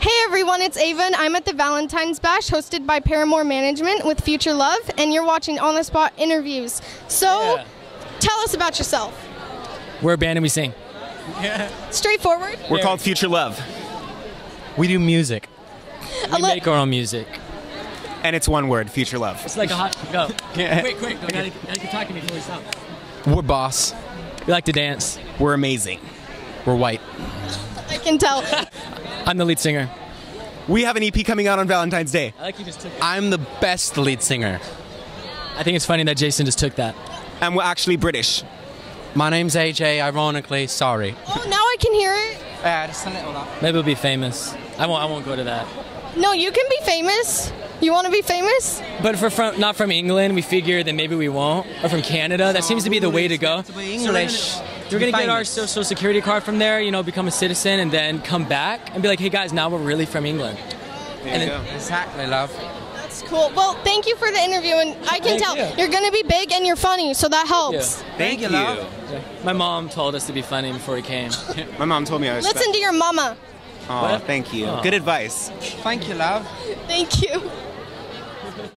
Hey everyone, it's Ava and I'm at the Valentines Bash hosted by Paramore Management with Future Love, and you're watching On The Spot Interviews. So, Tell us about yourself. We're a band and we sing. Yeah. Straightforward. We're called Future Love. We do music. We make our own music. And it's one word, Future Love. It's like a hot go. Quick, go. Now you can talk to me before we stop. We're boss. We like to dance. We're amazing. We're white. I can tell. I'm the lead singer. We have an EP coming out on Valentine's Day. I like you just took it. I'm the best lead singer. I think it's funny that Jason just took that. And we're actually British. My name's AJ, ironically, sorry. Oh, now I can hear it. Yeah, just send it all up. Maybe we'll be famous. I won't go to that. No, you can be famous. You want to be famous? But if not from England, we figure that maybe we won't. Or from Canada, that seems to be the way to go. English. We're going to get our social security card from there, you know, become a citizen, and then come back and be like, hey guys, now we're really from England. There you go. Exactly, love. That's cool. Well, thank you for the interview, and I can tell you're going to be big and you're funny, so that helps. Thank you, love. My mom told us to be funny before we came. My mom told me I was listen to your mama. Oh, thank you. Good advice. Thank you, love. Thank you.